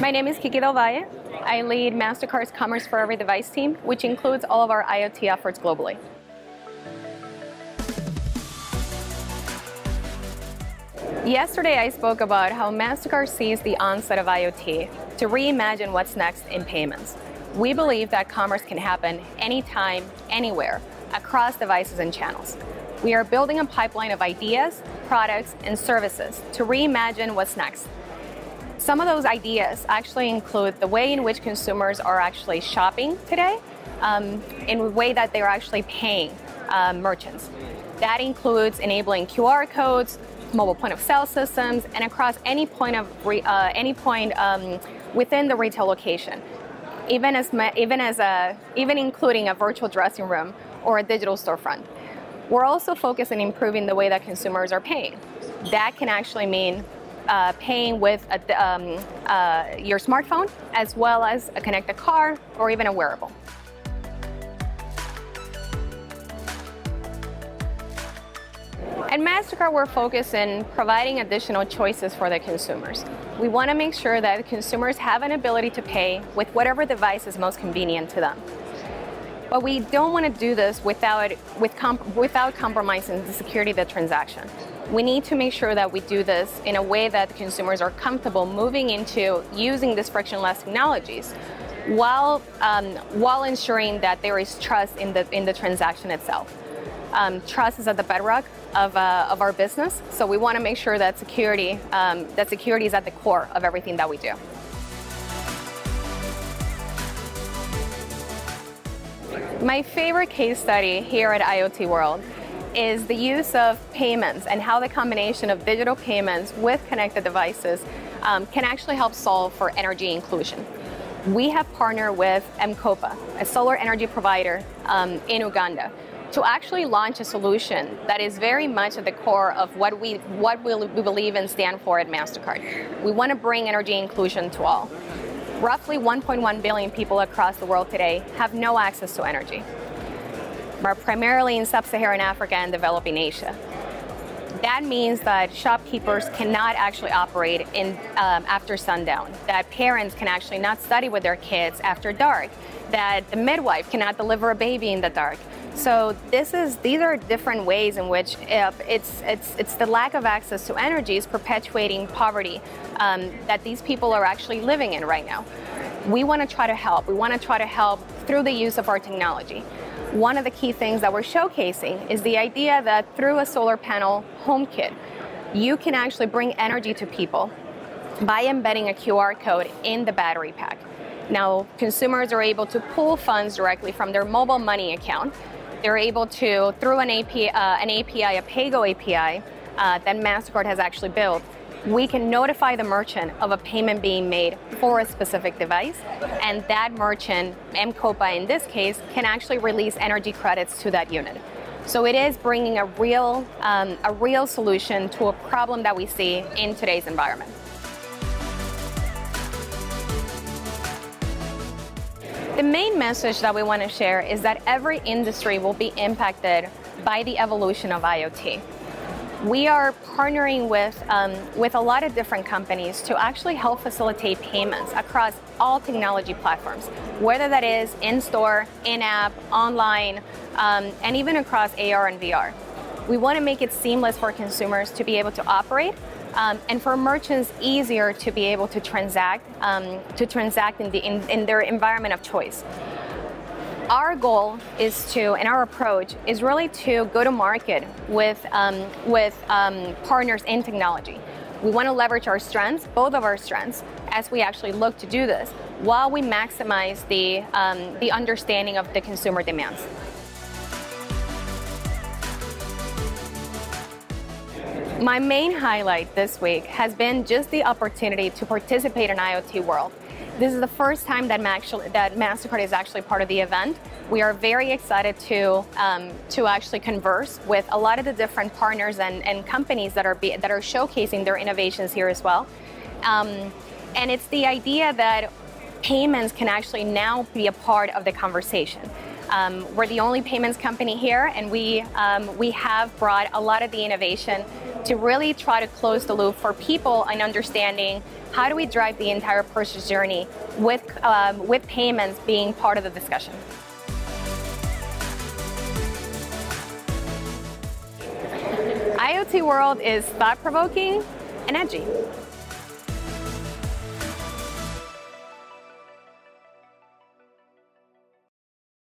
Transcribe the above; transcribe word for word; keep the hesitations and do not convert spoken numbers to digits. My name is Kiki Del Valle. I lead Mastercard's Commerce for Every Device team, which includes all of our IoT efforts globally. Yesterday, I spoke about how Mastercard sees the onset of IoT to reimagine what's next in payments. We believe that commerce can happen anytime, anywhere, across devices and channels. We are building a pipeline of ideas, products, and services to reimagine what's next. Some of those ideas actually include the way in which consumers are actually shopping today, um, in the way that they're actually paying uh, merchants. That includes enabling Q R codes, mobile point-of-sale systems, and across any point of re, uh, any point um, within the retail location, even as even as a even including a virtual dressing room or a digital storefront. We're also focused on improving the way that consumers are paying. That can actually mean uh, paying with a, um, uh, your smartphone, as well as a connected car or even a wearable. At Mastercard, we're focused on providing additional choices for the consumers. We want to make sure that consumers have an ability to pay with whatever device is most convenient to them. But we don't want to do this without, with comp without compromising the security of the transaction. We need to make sure that we do this in a way that the consumers are comfortable moving into using these frictionless technologies while, um, while ensuring that there is trust in the, in the transaction itself. Um, trust is at the bedrock of, uh, of our business, so we want to make sure that security, um, that security is at the core of everything that we do. My favorite case study here at IoT World is the use of payments and how the combination of digital payments with connected devices um, can actually help solve for energy inclusion. We have partnered with M Kopa, a solar energy provider um, in Uganda, to actually launch a solution that is very much at the core of what we, what we believe and stand for at Mastercard. We want to bring energy inclusion to all. Roughly one point one billion people across the world today have no access to energy, but primarily in sub-Saharan Africa and developing Asia. That means that shopkeepers cannot actually operate in, um, after sundown, that parents can actually not study with their kids after dark, that the midwife cannot deliver a baby in the dark. So this is, these are different ways in which it's, it's, it's the lack of access to energy is perpetuating poverty um, that these people are actually living in right now. We want to try to help. We want to try to help through the use of our technology. One of the key things that we're showcasing is the idea that through a solar panel home kit, you can actually bring energy to people by embedding a Q R code in the battery pack. Now, consumers are able to pull funds directly from their mobile money account. They're able to, through an A P I, uh, an A P I, a PayGo A P I uh, that Mastercard has actually built, we can notify the merchant of a payment being made for a specific device, and that merchant, M Kopa in this case, can actually release energy credits to that unit. So it is bringing a real, um, a real solution to a problem that we see in today's environment. The main message that we want to share is that every industry will be impacted by the evolution of IoT. We are partnering with, um, with a lot of different companies to actually help facilitate payments across all technology platforms, whether that is in-store, in-app, online, um, and even across A R and V R. We want to make it seamless for consumers to be able to operate Um, and for merchants, easier to be able to transact, um, to transact in, the, in, in their environment of choice. Our goal is to, and our approach is really to go to market with, um, with um, partners in technology. We want to leverage our strengths, both of our strengths, as we actually look to do this, while we maximize the, um, the understanding of the consumer demands. My main highlight this week has been just the opportunity to participate in IoT World. This is the first time that Mastercard is actually part of the event. We are very excited to, um, to actually converse with a lot of the different partners and, and companies that are, be, that are showcasing their innovations here as well. Um, and it's the idea that payments can actually now be a part of the conversation. Um, we're the only payments company here, and we, um, we have brought a lot of the innovation to really try to close the loop for people and understanding how do we drive the entire purchase journey with, um, with payments being part of the discussion. IoT World is thought-provoking and edgy.